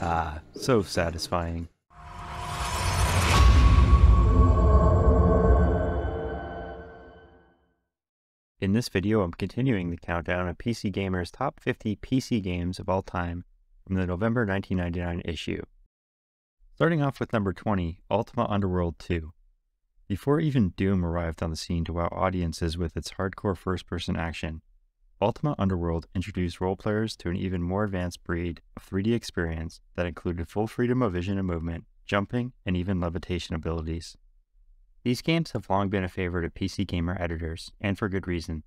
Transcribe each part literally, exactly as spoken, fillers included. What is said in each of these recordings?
Ah, so satisfying. In this video, I'm continuing the countdown of P C Gamer's top fifty P C games of all time from the November nineteen ninety-nine issue. Starting off with number twenty, Ultima Underworld two. Before even Doom arrived on the scene to wow audiences with its hardcore first-person action, Ultima Underworld introduced role players to an even more advanced breed of three D experience that included full freedom of vision and movement, jumping, and even levitation abilities. These games have long been a favorite of P C Gamer editors, and for good reason.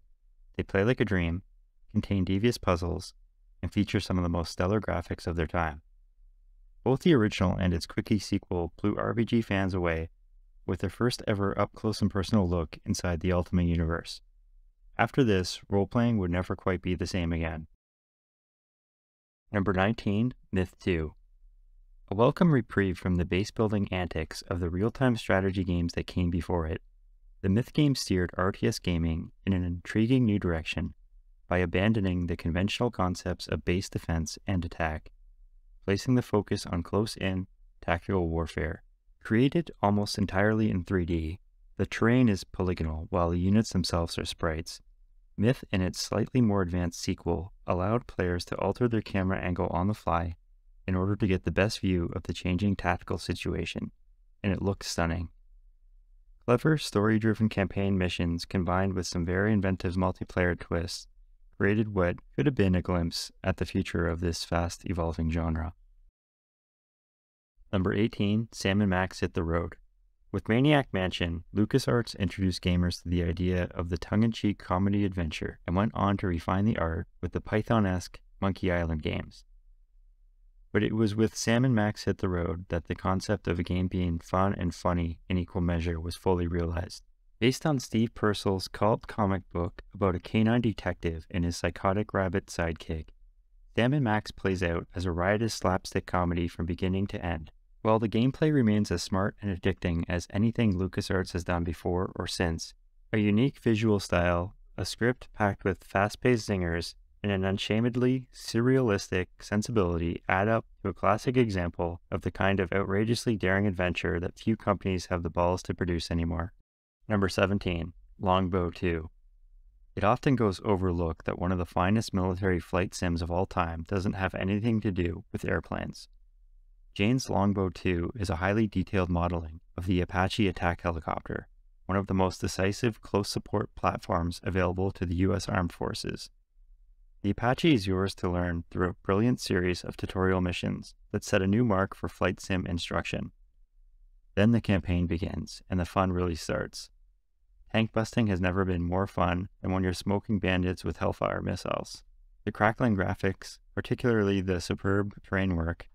They play like a dream, contain devious puzzles, and feature some of the most stellar graphics of their time. Both the original and its quickie sequel blew R P G fans away with their first ever up-close and personal look inside the Ultima universe. After this, role-playing would never quite be the same again. Number nineteen, Myth two. A welcome reprieve from the base-building antics of the real-time strategy games that came before it, the Myth game steered R T S gaming in an intriguing new direction by abandoning the conventional concepts of base defense and attack, placing the focus on close-in tactical warfare. Created almost entirely in three D, the terrain is polygonal while the units themselves are sprites. Myth and its slightly more advanced sequel allowed players to alter their camera angle on the fly in order to get the best view of the changing tactical situation, and it looks stunning. Clever, story-driven campaign missions combined with some very inventive multiplayer twists created what could have been a glimpse at the future of this fast-evolving genre. Number eighteen, Sam and Max Hit the Road. With Maniac Mansion, LucasArts introduced gamers to the idea of the tongue-in-cheek comedy adventure and went on to refine the art with the Python-esque Monkey Island games. But it was with Sam and Max Hit the Road that the concept of a game being fun and funny in equal measure was fully realized. Based on Steve Purcell's cult comic book about a canine detective and his psychotic rabbit sidekick, Sam and Max plays out as a riotous slapstick comedy from beginning to end, while the gameplay remains as smart and addicting as anything LucasArts has done before or since. A unique visual style, a script packed with fast-paced zingers, and an unashamedly surrealistic sensibility add up to a classic example of the kind of outrageously daring adventure that few companies have the balls to produce anymore. Number seventeen, Longbow two. It often goes overlooked that one of the finest military flight sims of all time doesn't have anything to do with airplanes. Jane's Longbow two is a highly detailed modeling of the Apache attack helicopter, one of the most decisive close support platforms available to the U S Armed Forces. The Apache is yours to learn through a brilliant series of tutorial missions that set a new mark for flight sim instruction. Then the campaign begins, and the fun really starts. Tank busting has never been more fun than when you're smoking bandits with Hellfire missiles. The crackling graphics, particularly the superb terrain work,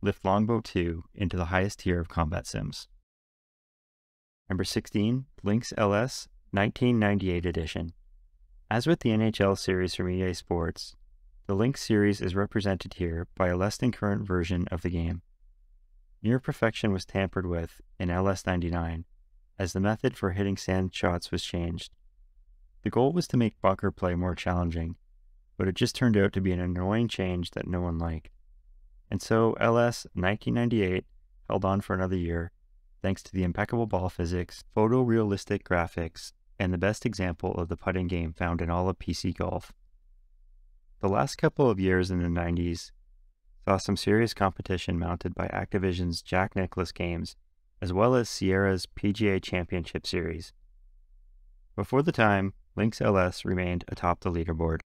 lift Longbow two into the highest tier of combat sims. Number sixteen, Links L S nineteen ninety-eight edition. As with the N H L series from E A Sports, the Links series is represented here by a less than current version of the game. Near perfection was tampered with in L S ninety-nine, as the method for hitting sand shots was changed. The goal was to make bunker play more challenging, but it just turned out to be an annoying change that no one liked. And so L S nineteen ninety-eight held on for another year, thanks to the impeccable ball physics, photorealistic graphics, and the best example of the putting game found in all of P C golf. The last couple of years in the nineties saw some serious competition mounted by Activision's Jack Nicklaus games, as well as Sierra's P G A Championship Series. Before the time, Links L S remained atop the leaderboard.